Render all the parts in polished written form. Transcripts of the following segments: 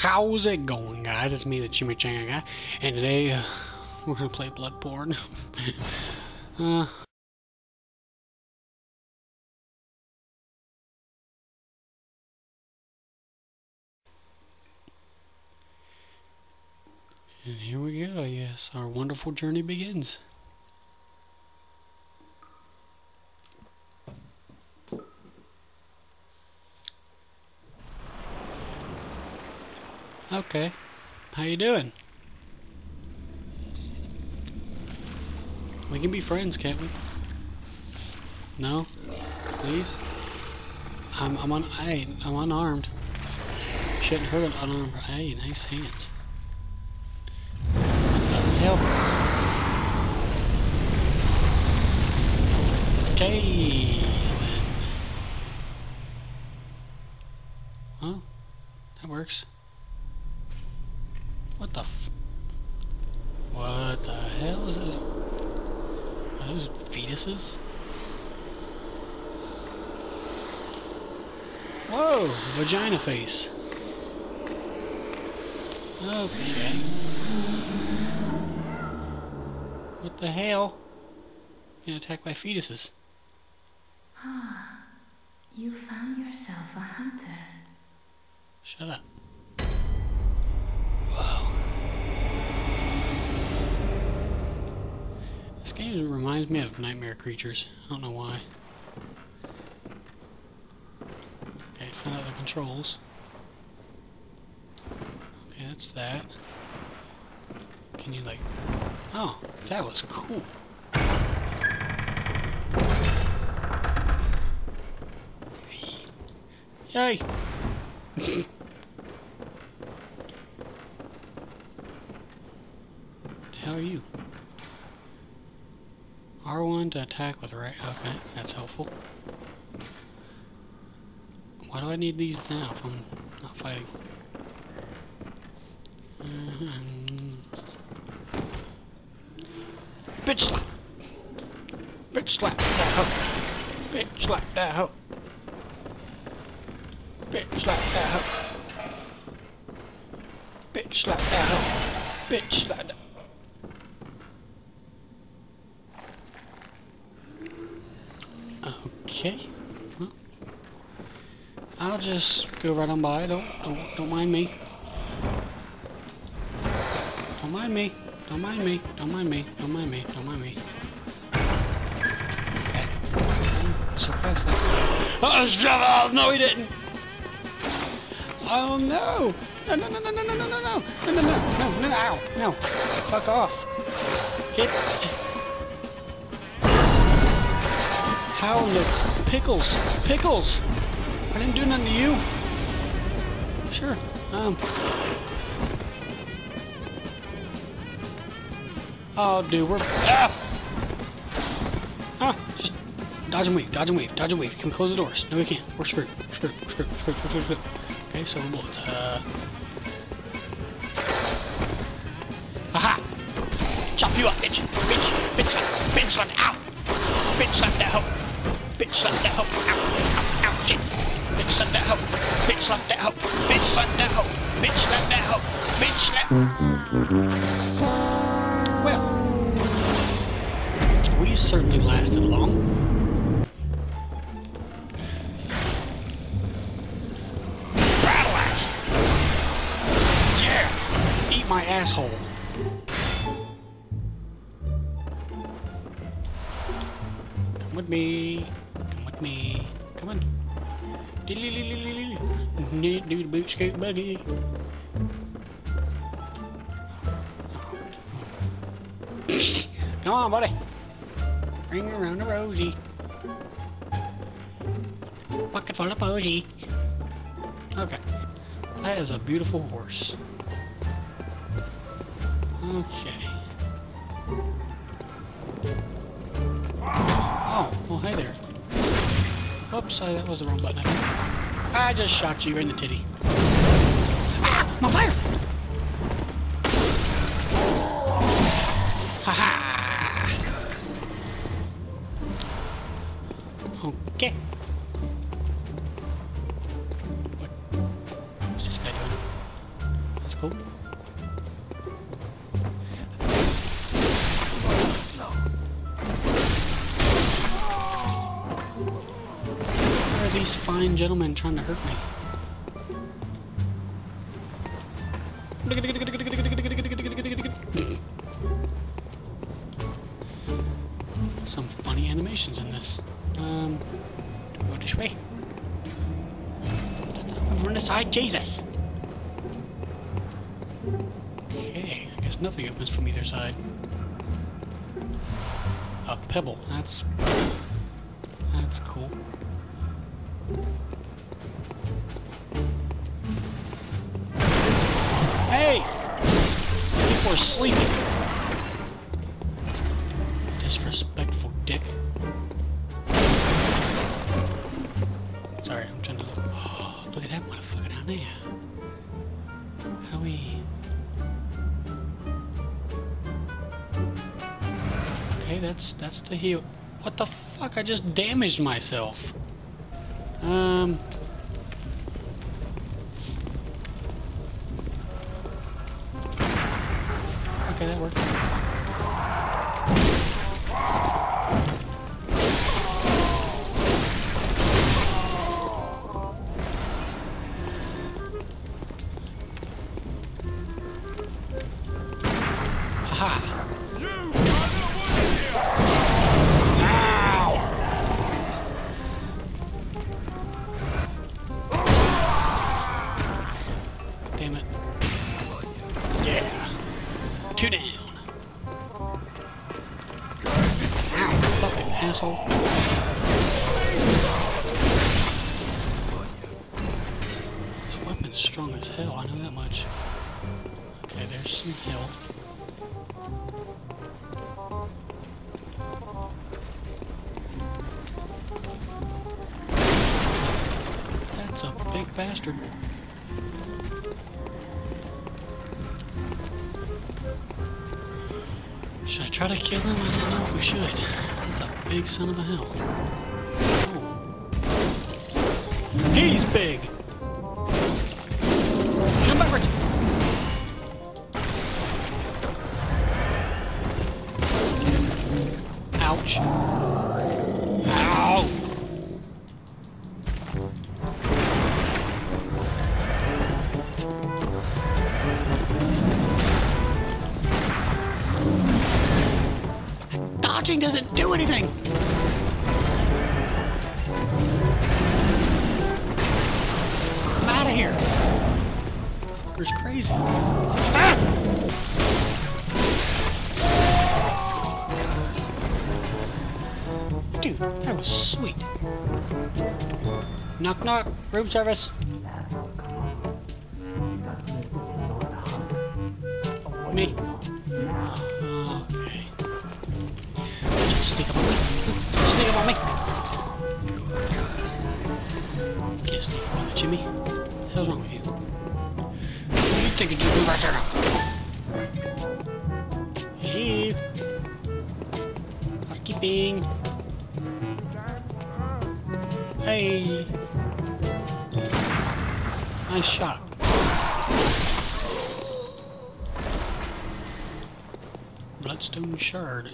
How's it going, guys? It's me, the Chimichanga guy, and today we're gonna play Bloodborne. And here we go. Yes, our wonderful journey begins. Okay, how you doing? We can be friends, can't we? No, please. I'm unarmed. Shouldn't hurt an unarmed. Hey, nice hands. That doesn't help. Okay. Well, that works. What the hell is that? Are those fetuses? Whoa! Vagina face. Okay. What the hell? You're gonna attack my fetuses. Ah, you found yourself a hunter. Shut up. This game reminds me of Nightmare Creatures. I don't know why. Okay, find out the controls. Okay, that's that. Can you like... Oh, that was cool. Yay! How are you? R1 to attack with right. Okay, that's helpful. Why do I need these now if I'm not fighting? Bitch slap! Bitch slap that hoe! Bitch slap that hoe! Bitch slap that hoe! Bitch slap that hoe! Bitch slap that. Okay, well, I'll just go right on by. Don't mind me. Don't mind me. Don't mind me. Don't mind me. Don't mind me. Don't mind me. Okay. So fast. Oh, no, he didn't. Oh no! No! No! No! No! No! No! No! No! No! No! No! No! No! Ow! No! Fuck off! Get. How in the pickles? Pickles! I didn't do nothing to you. Sure. Oh, dude, we're... Ah! Ah! Just dodge and weave, dodge and weave, dodge and weave. Can we close the doors? No, we can't. We're screwed. Screwed, screwed, screwed, screwed, screwed. Okay, so we're both, Aha! Chop you up, bitch! Bitch! Bitch! Bitch! Bitch! Ow! Bitch slap that hoe! Bitch slap that hoe! Ow! Ow! Ow! Shit! Bitch slap that hoe! Bitch slap that hoe! Bitch slap that hoe! Bitch slap that hoe! Bitch slap! Well, we certainly lasted long. Rattle ass! Yeah! Eat my asshole! Come with me, come with me, come on. Do the boot scoot buggy. Come on, buddy. Bring around a Rosie. Bucket full of posy. Okay. That is a beautiful horse. Okay. Oh, well, hey there. Oops, sorry, that was the wrong button. I just shot you in the titty. Ah! My fire! Ha ha! Okay. What is this guy doing? Oh. Why are these fine gentlemen trying to hurt me? Some funny animations in this. Go this way. Run aside, Jesus! Okay, I guess nothing opens from either side. A pebble. That's cool. Hey! People are sleeping. Disrespectful dick. Sorry, I'm trying to look. Oh, look at that motherfucker down there. How we? Okay, that's the heal. What the fuck? I just damaged myself. Okay, that worked. Aha! Damn it. Yeah. Two down. Ow, fucking asshole. This weapon's strong as hell, I know that much. Okay, there's some health. That's a big bastard. Should I try to kill him? I don't know if we should. He's a big son of a hell. Oh. He's big! Come backwards! Ouch. Ow! Dodging doesn't do anything! I'm out of here! It's crazy. Ah! Dude, that was sweet. Knock knock, room service. Me. Sneak up on me. Sneak up on me. Can't sneak up on me, Jimmy. What the hell's wrong with you? What are you thinking you do right there now? Hey. Housekeeping. Hey. Nice shot. Bloodstone shard.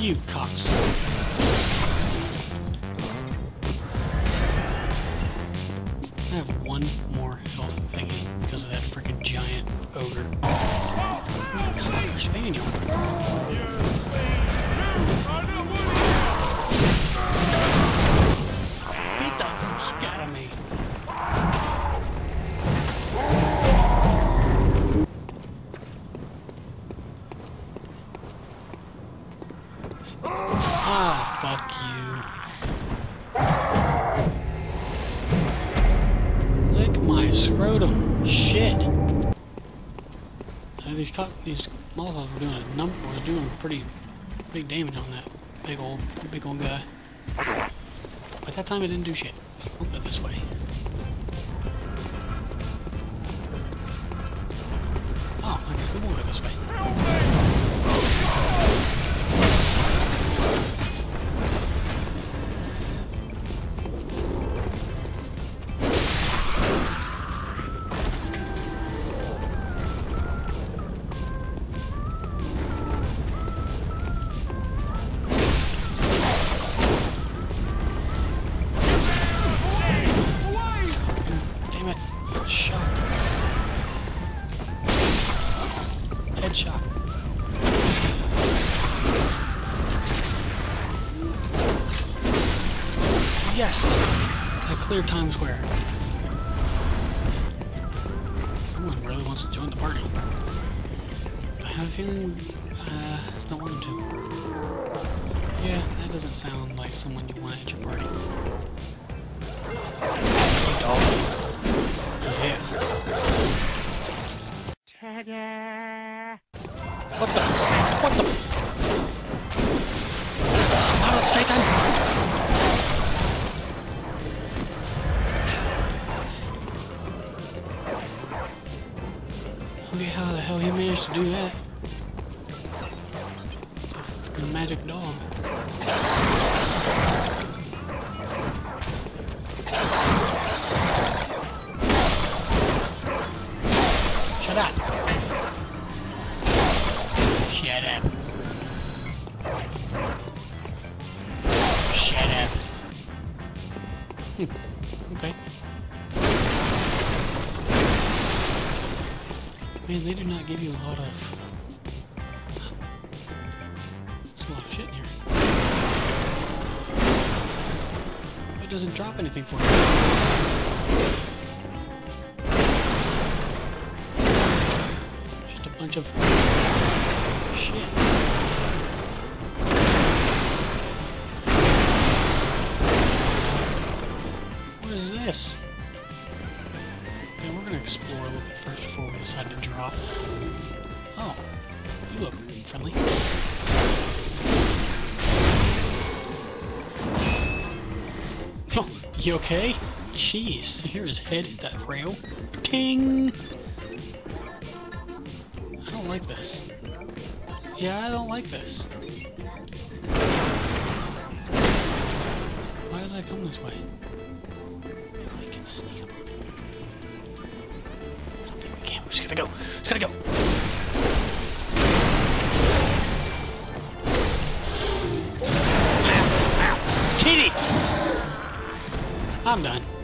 You cocks. I have one more health thingy because of that freaking giant ogre. Beat the fuck out of me. Fuck you. Lick my scrotum. Shit. These molotov were doing a number. Were doing pretty big damage on that big old guy. But that time it didn't do shit. We'll go this way. Oh, I guess we won't go this way. Yes! I cleared Times Square. Someone really wants to join the party. I have a feeling I don't want them to. Yeah, that doesn't sound like someone you want at your party. Yeah. Ta-da! What the? What the? Smile, Satan! How the hell he managed to do that? The magic dog. Shut up! Shut up! Shut up! Okay. Man, they do not give you a lot of... There's a lot of shit in here. It doesn't drop anything for me. Just a bunch of... shit. What is this? We're gonna explore a little bit first before we decide to drop. Oh, you look friendly. Oh, you okay? Jeez, did you hear his head hit that rail? Ting! I don't like this. Yeah, I don't like this. Why did I come this way? I can sneak up on it. Just gotta go. Just gotta go. Ow. Ow. Kitty! I'm done.